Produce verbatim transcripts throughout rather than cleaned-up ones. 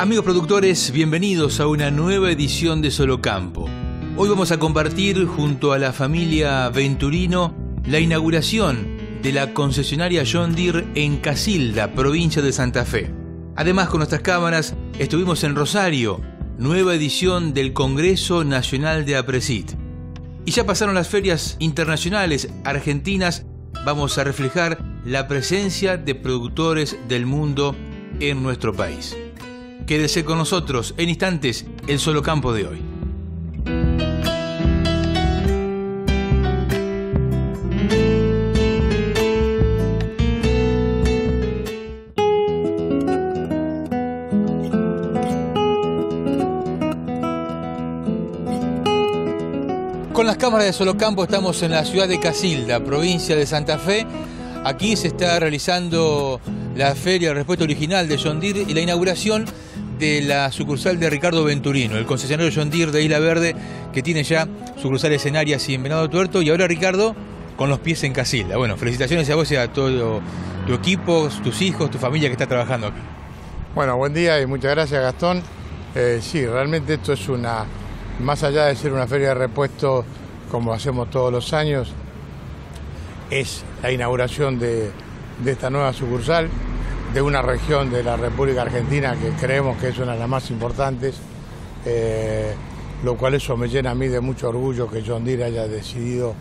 Amigos productores, bienvenidos a una nueva edición de Solo Campo. Hoy vamos a compartir junto a la familia Venturino la inauguración de la concesionaria John Deere en Casilda, provincia de Santa Fe. Además, con nuestras cámaras estuvimos en Rosario, nueva edición del Congreso Nacional de Aapresid. Y ya pasaron las ferias internacionales argentinas, vamos a reflejar la presencia de productores del mundo en nuestro país. Quédese con nosotros, en instantes, el Solo Campo de hoy. Con las cámaras de Solo Campo estamos en la ciudad de Casilda, provincia de Santa Fe. Aquí se está realizando la feria del respeto original de John Deere y la inauguración de la sucursal de Ricardo Venturino, el concesionario John Deere de Isla Verde, que tiene ya sucursales en Arias y en Venado Tuerto, y ahora Ricardo con los pies en Casilda. Bueno, felicitaciones a vos y a todo tu equipo, tus hijos, tu familia que está trabajando aquí. Bueno, buen día y muchas gracias, Gastón. Eh, sí, realmente esto es una, más allá de ser una feria de repuesto como hacemos todos los años, es la inauguración de, de esta nueva sucursal de una región de la República Argentina que creemos que es una de las más importantes, eh, lo cual eso me llena a mí de mucho orgullo que John Deere haya decidido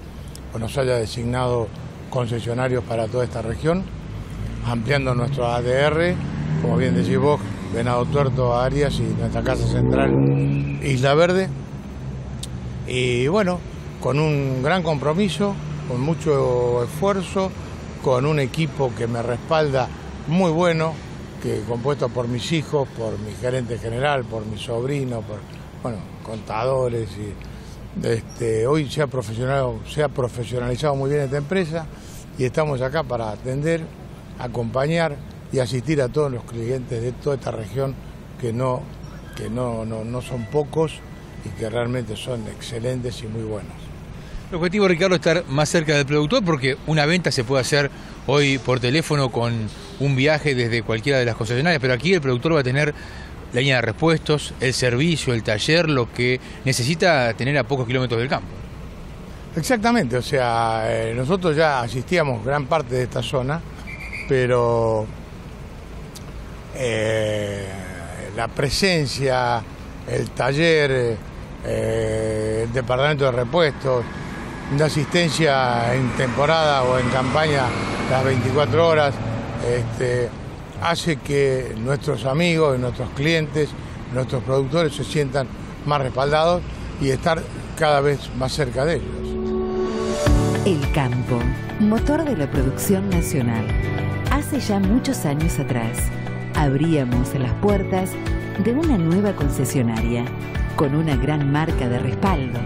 o nos haya designado concesionarios para toda esta región, ampliando nuestro A D R, como bien decís vos, Venado Tuerto, Arias y nuestra casa central, Isla Verde, y bueno, con un gran compromiso, con mucho esfuerzo, con un equipo que me respalda muy bueno, que compuesto por mis hijos, por mi gerente general, por mi sobrino, por bueno, contadores. Y, este, hoy se ha, profesionalizado, se ha profesionalizado muy bien esta empresa y estamos acá para atender, acompañar y asistir a todos los clientes de toda esta región que no, que no, no, no son pocos y que realmente son excelentes y muy buenos. El objetivo, Ricardo, es estar más cerca del productor porque una venta se puede hacer hoy por teléfono con un viaje desde cualquiera de las concesionarias, pero aquí el productor va a tener la línea de repuestos, el servicio, el taller, lo que necesita tener a pocos kilómetros del campo. Exactamente, o sea, eh, nosotros ya asistíamos gran parte de esta zona, pero eh, la presencia, el taller, eh, el departamento de repuestos, de asistencia en temporada o en campaña las veinticuatro horas, este, hace que nuestros amigos, nuestros clientes, nuestros productores se sientan más respaldados y estar cada vez más cerca de ellos. El campo, motor de la producción nacional. Hace ya muchos años atrás, abríamos las puertas de una nueva concesionaria con una gran marca de respaldo.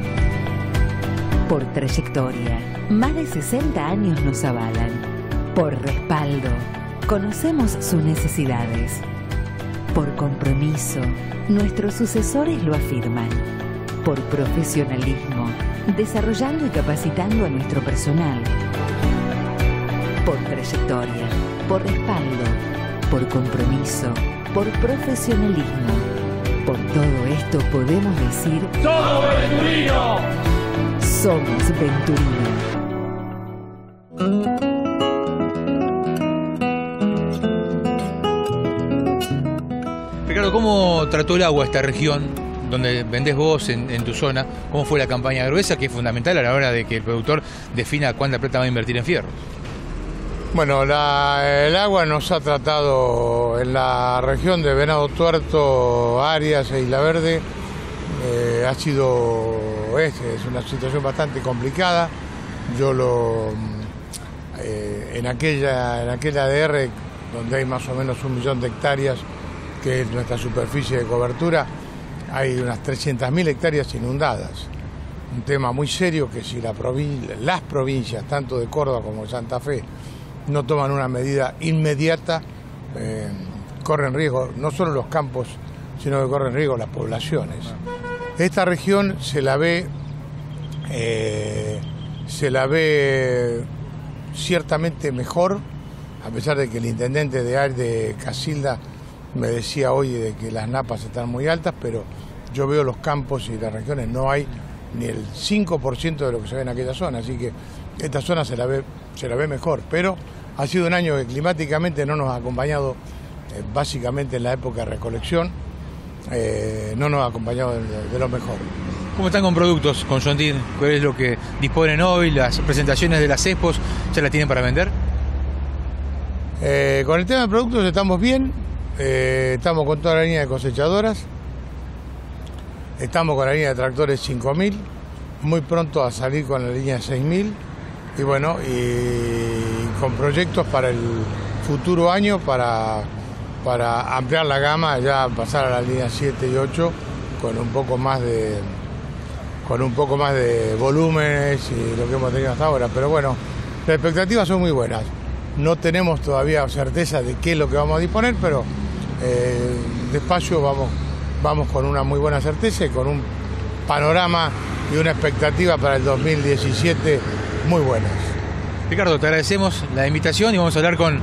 Por trayectoria, más de sesenta años nos avalan. Por respaldo, conocemos sus necesidades. Por compromiso, nuestros sucesores lo afirman. Por profesionalismo, desarrollando y capacitando a nuestro personal. Por trayectoria, por respaldo, por compromiso, por profesionalismo. Por todo esto podemos decir... ¡Somos Venturino! Somos Venturino. Ricardo, ¿cómo trató el agua esta región donde vendés vos en, en tu zona? ¿Cómo fue la campaña gruesa, que es fundamental a la hora de que el productor defina cuánta plata va a invertir en fierro? Bueno, la, el agua nos ha tratado en la región de Venado Tuerto, Arias e Isla Verde. Eh, ha sido... Es, es una situación bastante complicada. Yo lo eh, en aquella en aquella A D R donde hay más o menos un millón de hectáreas, que es nuestra superficie de cobertura, hay unas trescientas mil hectáreas inundadas. Un tema muy serio que si la provin las provincias, tanto de Córdoba como de Santa Fe, no toman una medida inmediata, eh, corren riesgo no solo los campos, sino que corren riesgo las poblaciones. Esta región se la ve, eh, se la ve ciertamente mejor, a pesar de que el intendente de, de Casilda me decía hoy de que las napas están muy altas, pero yo veo los campos y las regiones, no hay ni el cinco por ciento de lo que se ve en aquella zona, así que esta zona se la ve, se la ve mejor, pero ha sido un año que climáticamente no nos ha acompañado eh, básicamente en la época de recolección, eh, no nos ha acompañado de, de lo mejor. ¿Cómo están con productos, con John Deere? ¿Cuál es lo que disponen hoy? ¿Las presentaciones de las expos ya las tienen para vender? Eh, con el tema de productos estamos bien, eh, estamos con toda la línea de cosechadoras, estamos con la línea de tractores cinco mil, muy pronto a salir con la línea seis mil y bueno, y con proyectos para el futuro año para, para ampliar la gama, ya pasar a la línea siete y ocho con un poco más de con un poco más de volúmenes y lo que hemos tenido hasta ahora, pero bueno, las expectativas son muy buenas. No tenemos todavía certeza de qué es lo que vamos a disponer, pero eh, despacio vamos, vamos con una muy buena certeza y con un panorama y una expectativa para el dos mil diecisiete muy buenas. Ricardo, te agradecemos la invitación y vamos a hablar con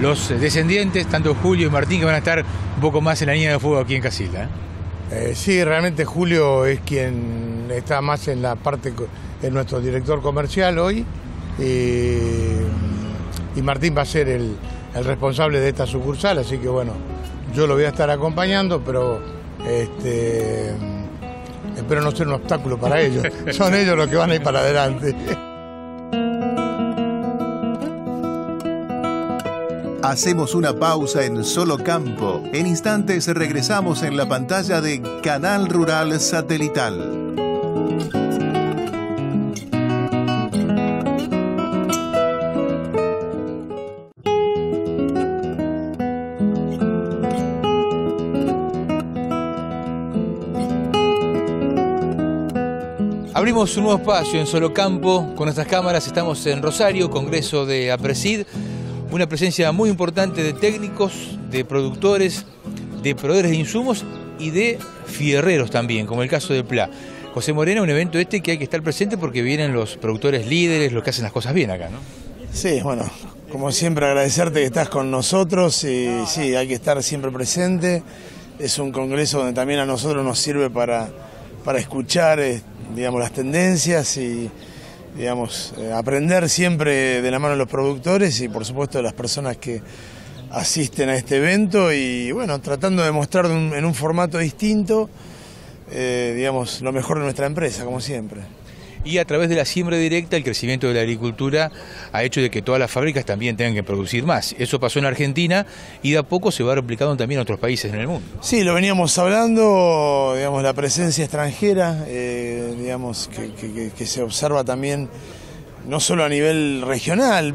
los descendientes, tanto Julio y Martín, que van a estar un poco más en la línea de fuego aquí en Casilda. Eh, sí, realmente Julio es quien está más en la parte, es nuestro director comercial hoy, y... y Martín va a ser el, el responsable de esta sucursal, así que bueno, yo lo voy a estar acompañando, pero este, espero no ser un obstáculo para ellos, son ellos los que van a ir para adelante. Hacemos una pausa en Solo Campo, en instantes regresamos en la pantalla de Canal Rural Satelital. Abrimos un nuevo espacio en Solo Campo, con nuestras cámaras estamos en Rosario, Congreso de Aapresid, una presencia muy importante de técnicos, de productores, de proveedores de insumos y de fierreros también, como el caso de P L A. José Morena, un evento este que hay que estar presente porque vienen los productores líderes, los que hacen las cosas bien acá, ¿no? Sí, bueno, como siempre agradecerte que estás con nosotros y sí, hay que estar siempre presente. Es un congreso donde también a nosotros nos sirve para, para escuchar, digamos, las tendencias y, digamos, eh, aprender siempre de la mano de los productores y, por supuesto, de las personas que asisten a este evento y, bueno, tratando de mostrar un, en un formato distinto, eh, digamos, lo mejor de nuestra empresa, como siempre. Y a través de la siembra directa, el crecimiento de la agricultura ha hecho de que todas las fábricas también tengan que producir más. Eso pasó en Argentina y de a poco se va replicando también en otros países en el mundo. Sí, lo veníamos hablando, digamos, la presencia extranjera, eh, digamos, que, que, que se observa también, no solo a nivel regional,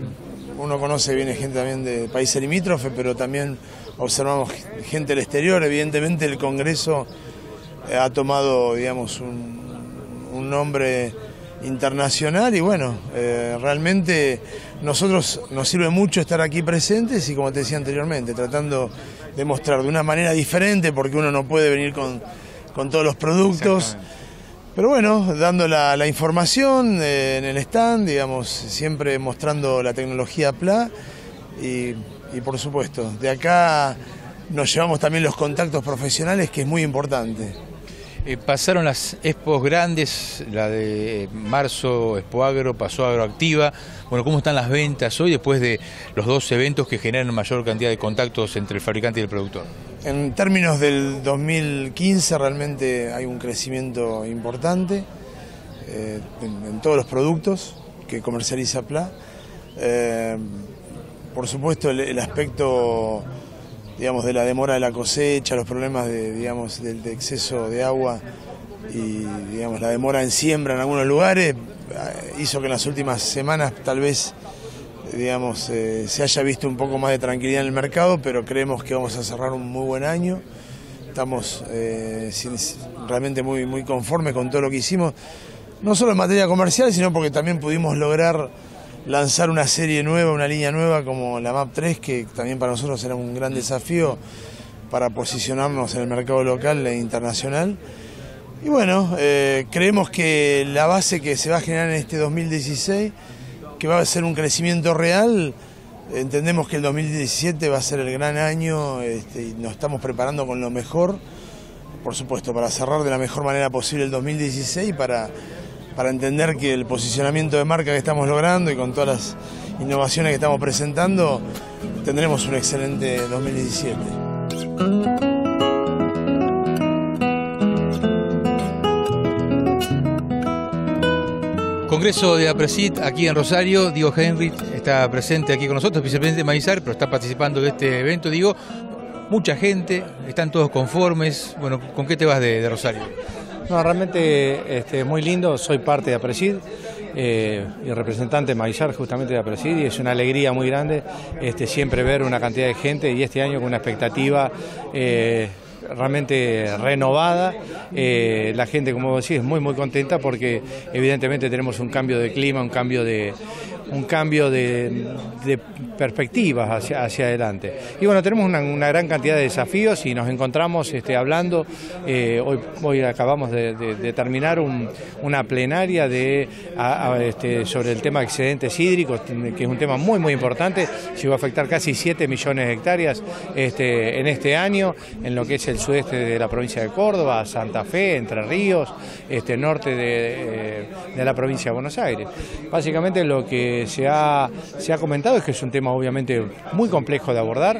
uno conoce, viene gente también de países limítrofes, pero también observamos gente del exterior. Evidentemente el Congreso ha tomado, digamos, un, un nombre internacional y bueno, eh, realmente nosotros nos sirve mucho estar aquí presentes y como te decía anteriormente, tratando de mostrar de una manera diferente porque uno no puede venir con, con todos los productos, pero bueno, dando la, la información eh, en el stand, digamos, siempre mostrando la tecnología P L A y, y por supuesto, de acá nos llevamos también los contactos profesionales que es muy importante. Eh, pasaron las expos grandes, la de marzo, Expo Agro, pasó Agroactiva. Bueno, ¿cómo están las ventas hoy después de los dos eventos que generan mayor cantidad de contactos entre el fabricante y el productor? En términos del dos mil quince realmente hay un crecimiento importante eh, en, en todos los productos que comercializa P L A. Eh, por supuesto el, el aspecto, digamos, de la demora de la cosecha, los problemas de, digamos, del de exceso de agua y, digamos, la demora en siembra en algunos lugares, hizo que en las últimas semanas tal vez, digamos, eh, se haya visto un poco más de tranquilidad en el mercado, pero creemos que vamos a cerrar un muy buen año. Estamos eh, sin, realmente muy, muy conformes con todo lo que hicimos, no solo en materia comercial, sino porque también pudimos lograr lanzar una serie nueva, una línea nueva como la map tres, que también para nosotros era un gran desafío para posicionarnos en el mercado local e internacional. Y bueno, eh, creemos que la base que se va a generar en este dos mil dieciséis que va a ser un crecimiento real. Entendemos que el dos mil diecisiete va a ser el gran año, este, y nos estamos preparando con lo mejor, por supuesto, para cerrar de la mejor manera posible el dos mil dieciséis, para, para entender que el posicionamiento de marca que estamos logrando y con todas las innovaciones que estamos presentando, tendremos un excelente dos mil diecisiete. Congreso de Aapresid aquí en Rosario. Diego Heinrich está presente aquí con nosotros, vicepresidente de Maizar, pero está participando de este evento. Diego, mucha gente, están todos conformes. Bueno, ¿con qué te vas de, de Rosario? No, realmente este, muy lindo. Soy parte de Aapresid eh, y representante de Maizar, justamente de Aapresid, y es una alegría muy grande este, siempre ver una cantidad de gente y este año con una expectativa Eh, realmente renovada. Eh, la gente, como vos decís, es muy muy contenta porque evidentemente tenemos un cambio de clima, un cambio de un cambio de, de perspectivas hacia, hacia adelante. Y bueno, tenemos una, una gran cantidad de desafíos y nos encontramos este, hablando. Eh, hoy, hoy acabamos de, de, de terminar un, una plenaria de, a, a, este, sobre el tema de excedentes hídricos, que es un tema muy muy importante. Se va a afectar casi siete millones de hectáreas este, en este año, en lo que es el sudeste de la provincia de Córdoba, Santa Fe, Entre Ríos, este, norte de, de la provincia de Buenos Aires. Básicamente lo que Se ha, se ha comentado es que es un tema obviamente muy complejo de abordar.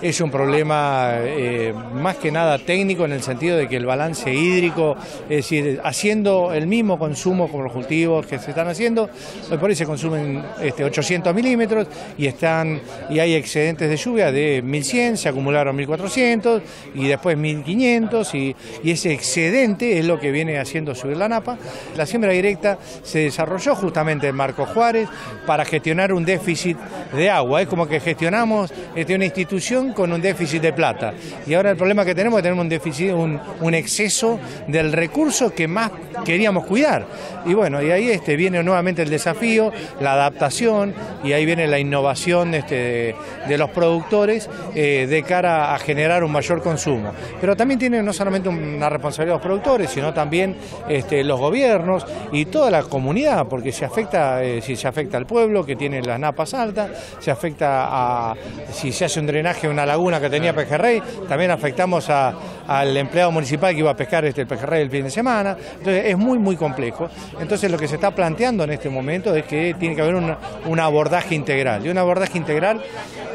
Es un problema eh, más que nada técnico, en el sentido de que el balance hídrico, es decir, haciendo el mismo consumo como los cultivos que se están haciendo, por ahí se consumen este, ochocientos milímetros y, están, y hay excedentes de lluvia de mil cien, se acumularon mil cuatrocientos y después mil quinientos y, y ese excedente es lo que viene haciendo subir la napa. La siembra directa se desarrolló justamente en Marcos Juárez para gestionar un déficit de agua. Es como que gestionamos este, una institución con un déficit de plata. Y ahora el problema que tenemos es que tenemos un déficit, un, un exceso del recurso que más queríamos cuidar. Y bueno, y ahí este, viene nuevamente el desafío, la adaptación, y ahí viene la innovación este, de, de los productores eh, de cara a generar un mayor consumo. Pero también tiene no solamente una responsabilidad los productores, sino también este, los gobiernos y toda la comunidad, porque se afecta, eh, si se afecta al pueblo que tiene las napas altas, se afecta a, si se hace un drenaje a una laguna que tenía pejerrey, también afectamos a, al empleado municipal que iba a pescar este, el pejerrey el fin de semana. Entonces es muy muy complejo. Entonces lo que se está planteando en este momento es que tiene que haber un, un abordaje integral, y un abordaje integral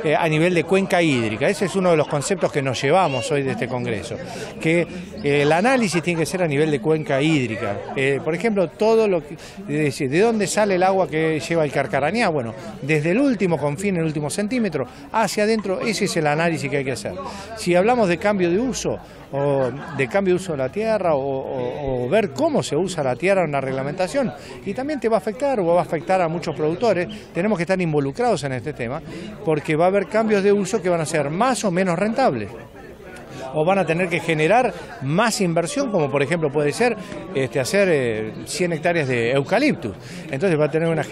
eh, a nivel de cuenca hídrica. Ese es uno de los conceptos que nos llevamos hoy de este congreso, que eh, el análisis tiene que ser a nivel de cuenca hídrica. Eh, por ejemplo, todo lo que, es decir, de dónde sale el agua que lleva el Carcarañá, bueno, desde el último confín, el último centímetro, hacia adentro. Ese es el análisis que hay que hacer. Si hablamos de cambio de uso, o de cambio de uso de la tierra, o, o, o ver cómo se usa la tierra en la reglamentación, y también te va a afectar, o va a afectar a muchos productores. Tenemos que estar involucrados en este tema, porque va a haber cambios de uso que van a ser más o menos rentables, o van a tener que generar más inversión, como por ejemplo puede ser este, hacer eh, cien hectáreas de eucaliptus. Entonces va a tener una,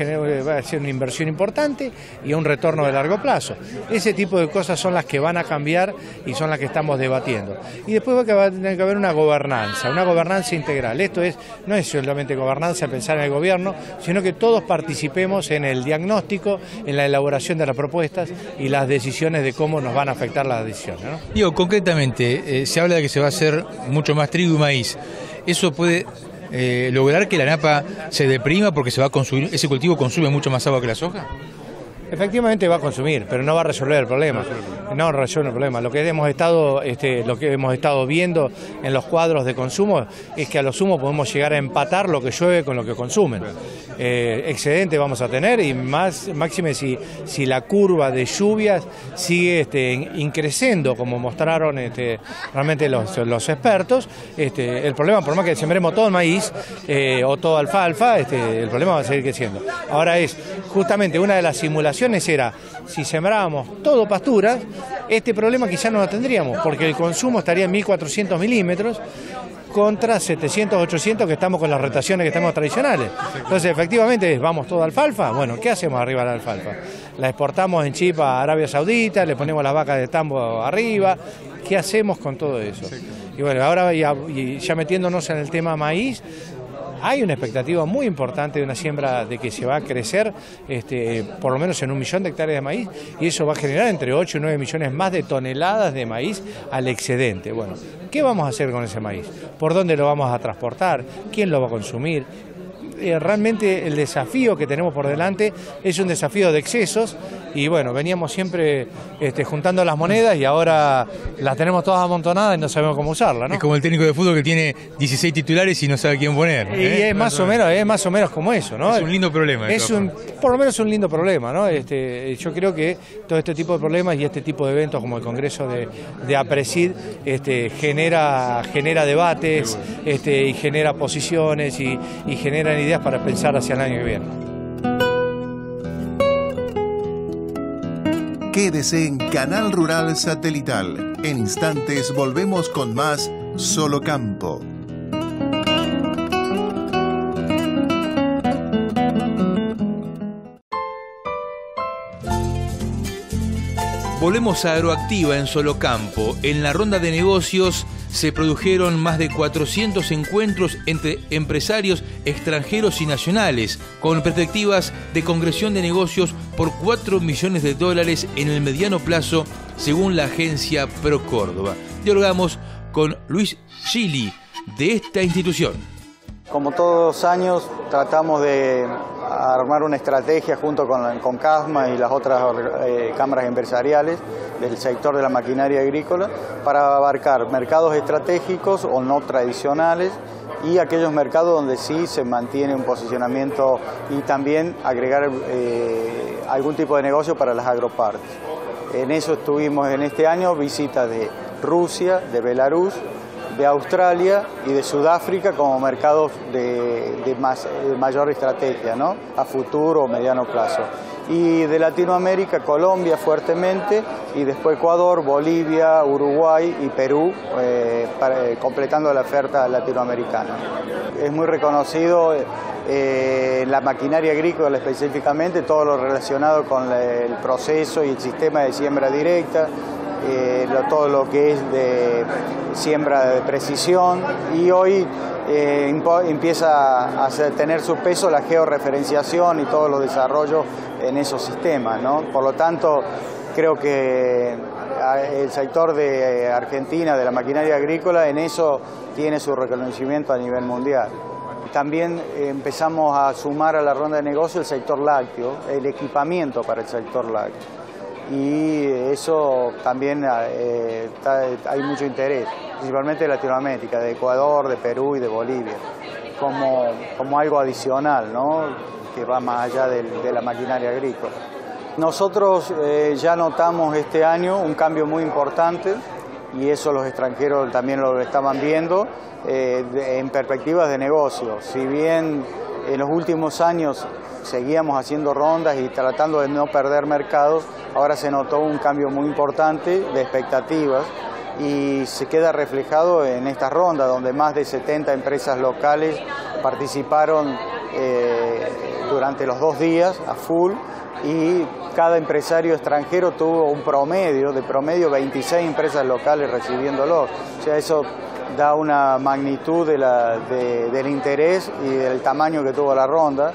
va a ser una inversión importante y un retorno de largo plazo. Ese tipo de cosas son las que van a cambiar y son las que estamos debatiendo. Y después va a tener que haber una gobernanza, una gobernanza integral. Esto es, no es solamente gobernanza, pensar en el gobierno, sino que todos participemos en el diagnóstico, en la elaboración de las propuestas y las decisiones de cómo nos van a afectar las decisiones, ¿no? Digo, concretamente, Eh, se habla de que se va a hacer mucho más trigo y maíz. ¿Eso puede eh, lograr que la napa se deprima porque se va a consumir, ese cultivo consume mucho más agua que la soja? Efectivamente va a consumir, pero no va a resolver el problema. No resuelve el problema. Lo que hemos estado, este, lo que hemos estado viendo en los cuadros de consumo es que a lo sumo podemos llegar a empatar lo que llueve con lo que consumen. Eh, excedente vamos a tener, y más máxime si, si la curva de lluvias sigue este, increciendo, como mostraron este, realmente los, los expertos. Este, el problema, por más que sembremos todo el maíz eh, o todo alfalfa, este, el problema va a seguir creciendo. Ahora es justamente una de las simulaciones era, si sembrábamos todo pasturas, este problema quizá no lo tendríamos, porque el consumo estaría en mil cuatrocientos milímetros contra setecientos, ochocientos que estamos con las rotaciones que estamos tradicionales. Entonces, efectivamente, vamos toda alfalfa. Bueno, ¿qué hacemos arriba de la alfalfa? La exportamos en chip a Arabia Saudita, le ponemos las vacas de tambo arriba. ¿Qué hacemos con todo eso? Y bueno, ahora ya, ya metiéndonos en el tema maíz, hay una expectativa muy importante de una siembra de que se va a crecer este, por lo menos en un millón de hectáreas de maíz, y eso va a generar entre ocho y nueve millones más de toneladas de maíz al excedente. Bueno, ¿qué vamos a hacer con ese maíz? ¿Por dónde lo vamos a transportar? ¿Quién lo va a consumir? Realmente el desafío que tenemos por delante es un desafío de excesos, y bueno, veníamos siempre este, juntando las monedas y ahora las tenemos todas amontonadas y no sabemos cómo usarlas, ¿no? Es como el técnico de fútbol que tiene dieciséis titulares y no sabe quién poner, ¿eh? Y es más, más o menos, es más o menos como eso, ¿no? Es un lindo problema. Es un, por lo menos un lindo problema, ¿no? Este, yo creo que todo este tipo de problemas y este tipo de eventos como el Congreso de, de Aapresid este, genera, genera debates este, y genera posiciones y, y generan ideas para pensar hacia el año que viene. Quédese en Canal Rural Satelital. En instantes volvemos con más Solo Campo. Volvemos a Agroactiva en Solo Campo. En la ronda de negocios se produjeron más de cuatrocientos encuentros entre empresarios extranjeros y nacionales, con perspectivas de concreción de negocios por cuatro millones de dólares en el mediano plazo, según la agencia Pro Córdoba. Dialogamos con Luis Gili, de esta institución. Como todos los años, tratamos de armar una estrategia junto con, con CASMA y las otras eh, cámaras empresariales del sector de la maquinaria agrícola para abarcar mercados estratégicos o no tradicionales y aquellos mercados donde sí se mantiene un posicionamiento, y también agregar eh, algún tipo de negocio para las agropartes. En eso estuvimos en este año, visitas de Rusia, de Belarus, de Australia y de Sudáfrica como mercados de, de, más, de mayor estrategia, ¿no? A futuro o mediano plazo. Y de Latinoamérica, Colombia fuertemente, y después Ecuador, Bolivia, Uruguay y Perú, eh, para, eh, completando la oferta latinoamericana. Es muy reconocido eh, la maquinaria agrícola específicamente, todo lo relacionado con el proceso y el sistema de siembra directa, Eh, lo, todo lo que es de siembra de precisión, y hoy eh, impo, empieza a hacer, tener su peso la georreferenciación y todos los desarrollos en esos sistemas, ¿no? Por lo tanto, creo que el sector de Argentina, de la maquinaria agrícola, en eso tiene su reconocimiento a nivel mundial. También empezamos a sumar a la ronda de negocio el sector lácteo, el equipamiento para el sector lácteo. Y eso también eh, está, hay mucho interés, principalmente de Latinoamérica, de Ecuador, de Perú y de Bolivia, como, como algo adicional, ¿no? Que va más allá de, de la maquinaria agrícola. Nosotros eh, ya notamos este año un cambio muy importante, y eso los extranjeros también lo estaban viendo, eh, de, en perspectivas de negocio. Si bien en los últimos años seguíamos haciendo rondas y tratando de no perder mercados, ahora se notó un cambio muy importante de expectativas, y se queda reflejado en esta ronda, donde más de setenta empresas locales participaron eh, durante los dos días a full, y cada empresario extranjero tuvo un promedio, de promedio veintiséis empresas locales recibiéndolos. O sea, eso da una magnitud de la, de, del interés y del tamaño que tuvo la ronda,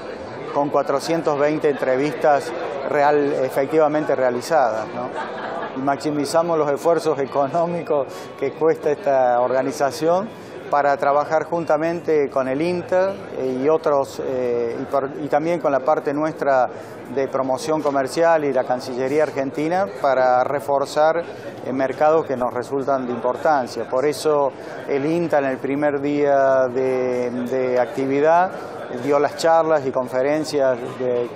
con cuatrocientas veinte entrevistas real, efectivamente realizadas, ¿no? Maximizamos los esfuerzos económicos que cuesta esta organización para trabajar juntamente con el INTA y otros, eh, y, por, y también con la parte nuestra de promoción comercial y la Cancillería Argentina, para reforzar eh, mercados que nos resultan de importancia. Por eso el INTA en el primer día de, de actividad dio las charlas y conferencias de, eh,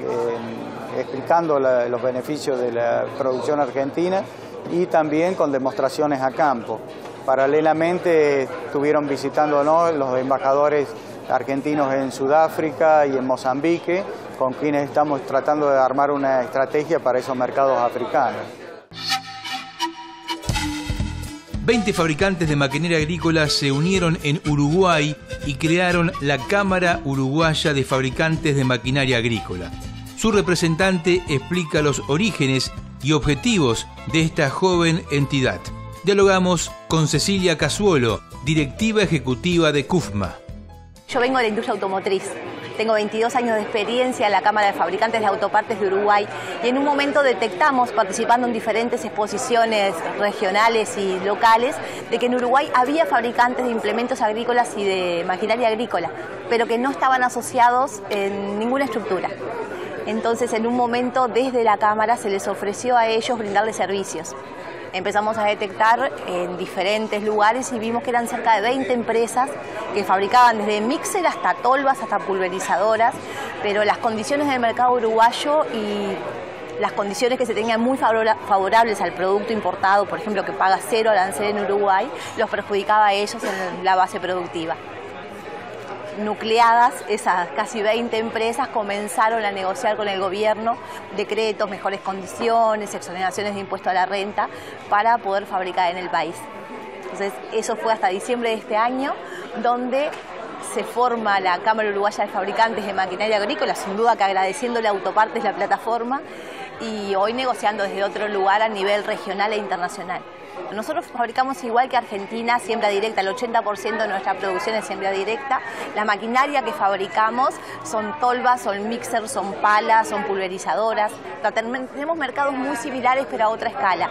explicando la, los beneficios de la producción argentina, y también con demostraciones a campo. Paralelamente estuvieron visitándonos los embajadores argentinos en Sudáfrica y en Mozambique, con quienes estamos tratando de armar una estrategia para esos mercados africanos. veinte fabricantes de maquinaria agrícola se unieron en Uruguay y crearon la Cámara Uruguaya de Fabricantes de Maquinaria Agrícola. Su representante explica los orígenes y objetivos de esta joven entidad. Dialogamos con Cecilia Casuolo, directiva ejecutiva de CAFMA. Yo vengo de la industria automotriz, tengo veintidós años de experiencia en la Cámara de Fabricantes de Autopartes de Uruguay y en un momento detectamos, participando en diferentes exposiciones regionales y locales, de que en Uruguay había fabricantes de implementos agrícolas y de maquinaria agrícola, pero que no estaban asociados en ninguna estructura. Entonces, en un momento, desde la Cámara se les ofreció a ellos brindarles servicios. Empezamos a detectar en diferentes lugares y vimos que eran cerca de veinte empresas que fabricaban desde mixer hasta tolvas, hasta pulverizadoras, pero las condiciones del mercado uruguayo y las condiciones que se tenían muy favorables al producto importado, por ejemplo, que paga cero arancel en Uruguay, los perjudicaba a ellos en la base productiva. Nucleadas, esas casi veinte empresas comenzaron a negociar con el gobierno decretos, mejores condiciones, exoneraciones de impuesto a la renta para poder fabricar en el país. Entonces, eso fue hasta diciembre de este año, donde se forma la Cámara Uruguaya de Fabricantes de Maquinaria Agrícola, sin duda que agradeciéndole a Autopartes la plataforma, y hoy negociando desde otro lugar a nivel regional e internacional. Nosotros fabricamos igual que Argentina, siembra directa, el ochenta por ciento de nuestra producción es siembra directa. La maquinaria que fabricamos son tolvas, son mixers, son palas, son pulverizadoras. Tenemos mercados muy similares pero a otra escala.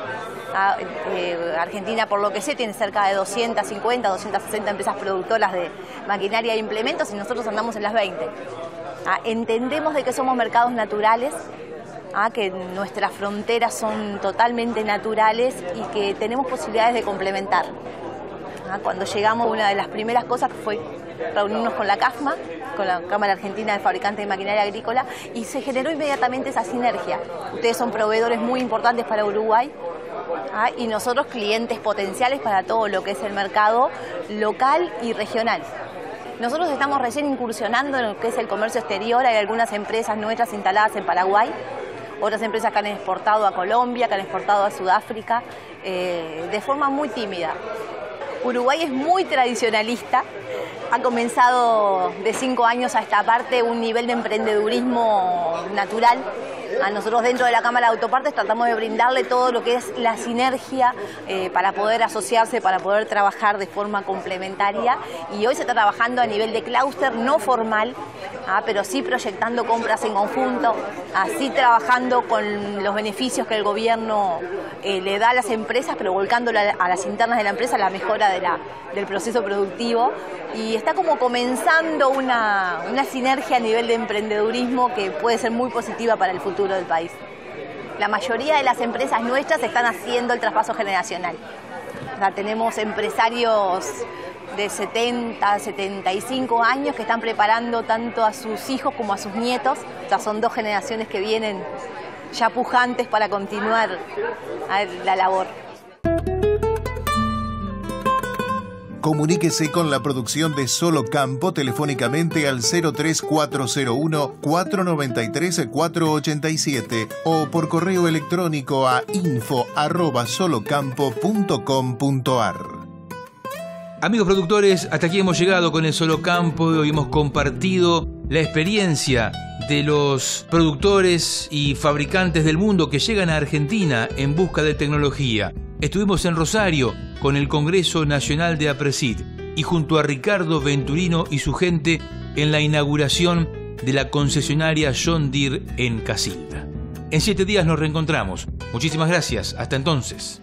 Argentina, por lo que sé, tiene cerca de doscientas cincuenta, doscientas sesenta empresas productoras de maquinaria e implementos y nosotros andamos en las veinte. Entendemos de que somos mercados naturales, Ah, que nuestras fronteras son totalmente naturales y que tenemos posibilidades de complementar. Ah, cuando llegamos, una de las primeras cosas fue reunirnos con la CAFMA, con la Cámara Argentina de Fabricantes de Maquinaria Agrícola, y se generó inmediatamente esa sinergia. Ustedes son proveedores muy importantes para Uruguay, ah, y nosotros clientes potenciales para todo lo que es el mercado local y regional. Nosotros estamos recién incursionando en lo que es el comercio exterior. Hay algunas empresas nuestras instaladas en Paraguay, otras empresas que han exportado a Colombia, que han exportado a Sudáfrica, eh, de forma muy tímida. Uruguay es muy tradicionalista, ha comenzado de cinco años a esta parte un nivel de emprendedurismo natural. A nosotros dentro de la Cámara de Autopartes tratamos de brindarle todo lo que es la sinergia eh, para poder asociarse, para poder trabajar de forma complementaria, y hoy se está trabajando a nivel de clúster no formal, ah, pero sí proyectando compras en conjunto, así trabajando con los beneficios que el gobierno eh, le da a las empresas, pero volcándolo a las internas de la empresa, la mejora de la, del proceso productivo, y está como comenzando una, una sinergia a nivel de emprendedurismo que puede ser muy positiva para el futuro del país. La mayoría de las empresas nuestras están haciendo el traspaso generacional. O sea, tenemos empresarios de setenta, setenta y cinco años que están preparando tanto a sus hijos como a sus nietos. O sea, son dos generaciones que vienen ya pujantes para continuar la labor. Comuníquese con la producción de Solo Campo telefónicamente al cero tres cuatro cero uno, cuatro nueve tres, cuatro ocho siete o por correo electrónico a info arroba solocampo punto com punto ar. Amigos productores, hasta aquí hemos llegado con el Solo Campo y hoy hemos compartido la experiencia de los productores y fabricantes del mundo que llegan a Argentina en busca de tecnología. Estuvimos en Rosario con el Congreso Nacional de Aapresid y junto a Ricardo Venturino y su gente en la inauguración de la concesionaria John Deere en Casilda. En siete días nos reencontramos. Muchísimas gracias. Hasta entonces.